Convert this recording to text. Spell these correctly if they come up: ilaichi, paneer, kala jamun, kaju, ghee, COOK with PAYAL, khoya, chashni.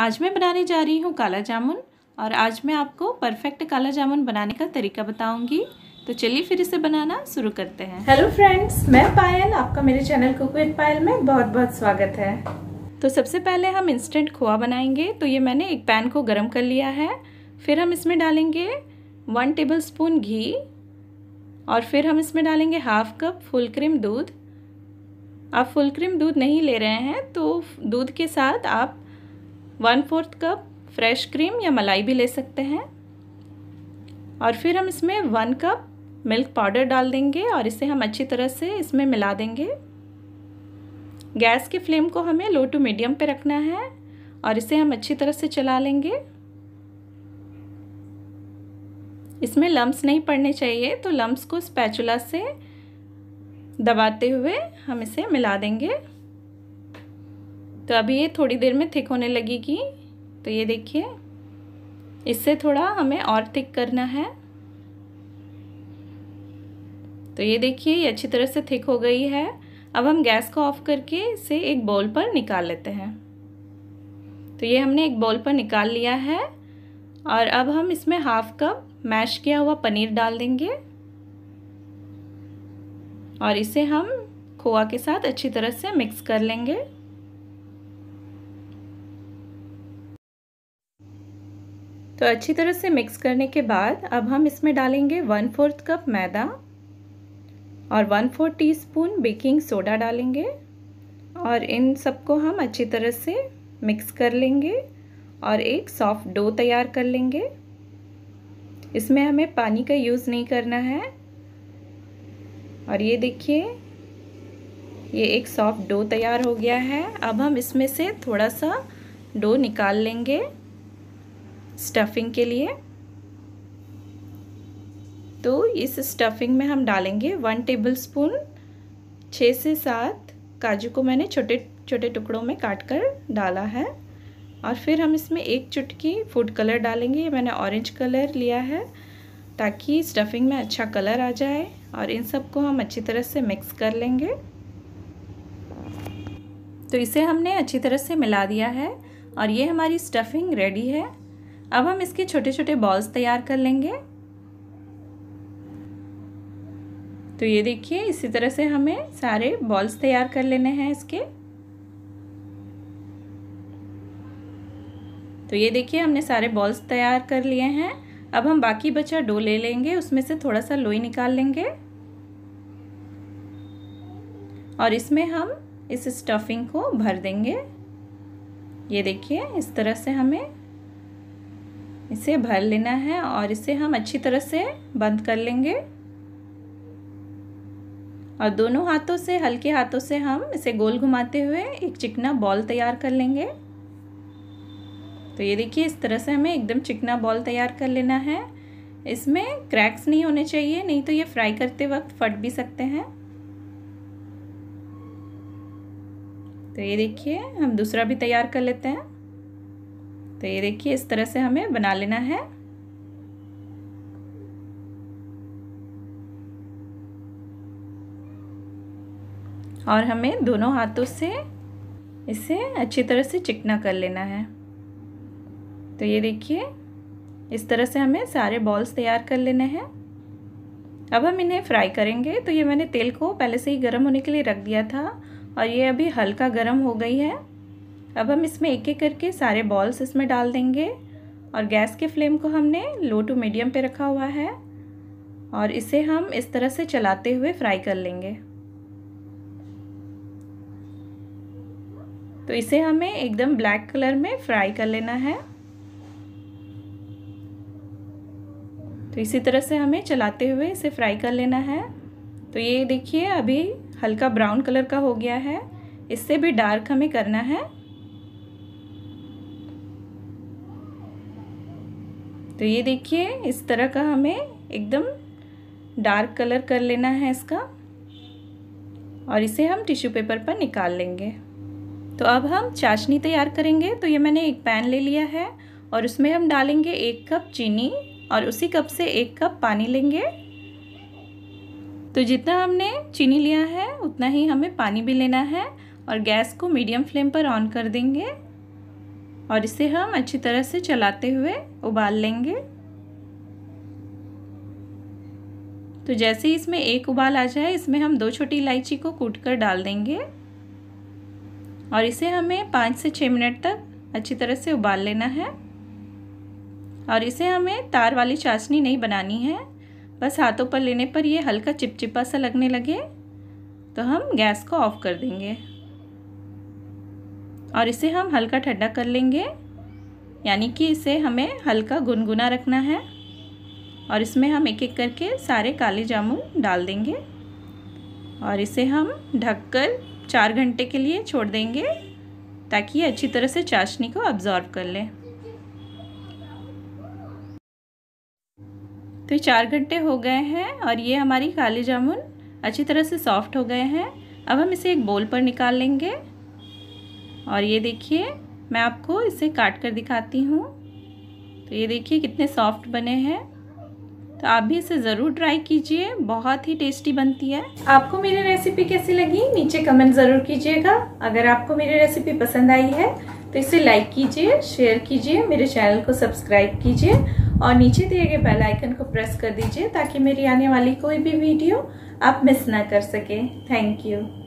आज मैं बनाने जा रही हूँ काला जामुन और आज मैं आपको परफेक्ट काला जामुन बनाने का तरीका बताऊंगी। तो चलिए फिर इसे बनाना शुरू करते हैं। हेलो फ्रेंड्स, मैं पायल, आपका मेरे चैनल कुकिंग पायल में बहुत बहुत स्वागत है। तो सबसे पहले हम इंस्टेंट खोआ बनाएंगे। तो ये मैंने एक पैन को गर्म कर लिया है। फिर हम इसमें डालेंगे 1 टेबल स्पून घी और फिर हम इसमें डालेंगे हाफ कप फुल क्रीम दूध। आप फुल क्रीम दूध नहीं ले रहे हैं तो दूध के साथ आप 1/4 कप फ्रेश क्रीम या मलाई भी ले सकते हैं। और फिर हम इसमें 1 कप मिल्क पाउडर डाल देंगे और इसे हम अच्छी तरह से इसमें मिला देंगे। गैस की फ्लेम को हमें लो टू मीडियम पे रखना है और इसे हम अच्छी तरह से चला लेंगे। इसमें लम्स नहीं पड़ने चाहिए, तो लम्स को स्पैचुला से दबाते हुए हम इसे मिला देंगे। तो अभी ये थोड़ी देर में थिक होने लगेगी। तो ये देखिए, इससे थोड़ा हमें और थिक करना है। तो ये देखिए, ये अच्छी तरह से थिक हो गई है। अब हम गैस को ऑफ करके इसे एक बाउल पर निकाल लेते हैं। तो ये हमने एक बाउल पर निकाल लिया है और अब हम इसमें हाफ कप मैश किया हुआ पनीर डाल देंगे और इसे हम खोआ के साथ अच्छी तरह से मिक्स कर लेंगे। तो अच्छी तरह से मिक्स करने के बाद अब हम इसमें डालेंगे 1/4 कप मैदा और 1/4 टीस्पून बेकिंग सोडा डालेंगे और इन सबको हम अच्छी तरह से मिक्स कर लेंगे और एक सॉफ्ट डो तैयार कर लेंगे। इसमें हमें पानी का यूज़ नहीं करना है। और ये देखिए, ये एक सॉफ्ट डो तैयार हो गया है। अब हम इसमें से थोड़ा सा डो निकाल लेंगे स्टफिंग के लिए। तो इस स्टफिंग में हम डालेंगे 1 टेबल स्पून 6 से 7 काजू को मैंने छोटे छोटे टुकड़ों में काट कर डाला है। और फिर हम इसमें 1 चुटकी फूड कलर डालेंगे। मैंने ऑरेंज कलर लिया है ताकि स्टफिंग में अच्छा कलर आ जाए। और इन सबको हम अच्छी तरह से मिक्स कर लेंगे। तो इसे हमने अच्छी तरह से मिला दिया है और ये हमारी स्टफिंग रेडी है। अब हम इसके छोटे छोटे बॉल्स तैयार कर लेंगे। तो ये देखिए, इसी तरह से हमें सारे बॉल्स तैयार कर लेने हैं इसके। तो ये देखिए, हमने सारे बॉल्स तैयार कर लिए हैं। अब हम बाकी बचा डो ले लेंगे, उसमें से थोड़ा सा लोई निकाल लेंगे और इसमें हम इस स्टफिंग को भर देंगे। ये देखिए, इस तरह से हमें इसे भर लेना है और इसे हम अच्छी तरह से बंद कर लेंगे। और दोनों हाथों से, हल्के हाथों से हम इसे गोल घुमाते हुए एक चिकना बॉल तैयार कर लेंगे। तो ये देखिए, इस तरह से हमें एकदम चिकना बॉल तैयार कर लेना है। इसमें क्रैक्स नहीं होने चाहिए, नहीं तो ये फ्राई करते वक्त फट भी सकते हैं। तो ये देखिए, हम दूसरा भी तैयार कर लेते हैं। तो ये देखिए, इस तरह से हमें बना लेना है। और हमें दोनों हाथों से इसे अच्छी तरह से चिकना कर लेना है। तो ये देखिए, इस तरह से हमें सारे बॉल्स तैयार कर लेने हैं। अब हम इन्हें फ्राई करेंगे। तो ये मैंने तेल को पहले से ही गर्म होने के लिए रख दिया था और ये अभी हल्का गर्म हो गई है। अब हम इसमें एक एक करके सारे बॉल्स इसमें डाल देंगे और गैस के फ्लेम को हमने लो टू मीडियम पे रखा हुआ है और इसे हम इस तरह से चलाते हुए फ्राई कर लेंगे। तो इसे हमें एकदम ब्लैक कलर में फ्राई कर लेना है। तो इसी तरह से हमें चलाते हुए इसे फ्राई कर लेना है। तो ये देखिए, अभी हल्का ब्राउन कलर का हो गया है। इससे भी डार्क हमें करना है। तो ये देखिए, इस तरह का हमें एकदम डार्क कलर कर लेना है इसका और इसे हम टिश्यू पेपर पर निकाल लेंगे। तो अब हम चाशनी तैयार करेंगे। तो ये मैंने एक पैन ले लिया है और उसमें हम डालेंगे 1 कप चीनी और उसी कप से 1 कप पानी लेंगे। तो जितना हमने चीनी लिया है उतना ही हमें पानी भी लेना है और गैस को मीडियम फ्लेम पर ऑन कर देंगे। और इसे हम अच्छी तरह से चलाते हुए उबाल लेंगे। तो जैसे ही इसमें एक उबाल आ जाए, इसमें हम 2 छोटी इलायची को कूटकर डाल देंगे और इसे हमें 5 से 6 मिनट तक अच्छी तरह से उबाल लेना है। और इसे हमें तार वाली चाशनी नहीं बनानी है, बस हाथों पर लेने पर यह हल्का चिपचिपा सा लगने लगे तो हम गैस को ऑफ कर देंगे और इसे हम हल्का ठंडा कर लेंगे, यानी कि इसे हमें हल्का गुनगुना रखना है। और इसमें हम एक एक करके सारे काले जामुन डाल देंगे और इसे हम ढककर 4 घंटे के लिए छोड़ देंगे ताकि ये अच्छी तरह से चाशनी को अब्जॉर्व कर ले। तो 4 घंटे हो गए हैं और ये हमारी काले जामुन अच्छी तरह से सॉफ्ट हो गए हैं। अब हम इसे एक बोल पर निकाल लेंगे और ये देखिए, मैं आपको इसे काट कर दिखाती हूँ। तो ये देखिए कितने सॉफ्ट बने हैं। तो आप भी इसे ज़रूर ट्राई कीजिए, बहुत ही टेस्टी बनती है। आपको मेरी रेसिपी कैसी लगी नीचे कमेंट ज़रूर कीजिएगा। अगर आपको मेरी रेसिपी पसंद आई है तो इसे लाइक कीजिए, शेयर कीजिए, मेरे चैनल को सब्सक्राइब कीजिए और नीचे दिए गए बेल आइकन को प्रेस कर दीजिए ताकि मेरी आने वाली कोई भी वीडियो आप मिस ना कर सकें। Thank you.